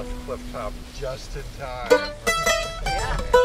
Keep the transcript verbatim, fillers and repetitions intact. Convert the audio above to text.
left Clifftop just in time. Yeah.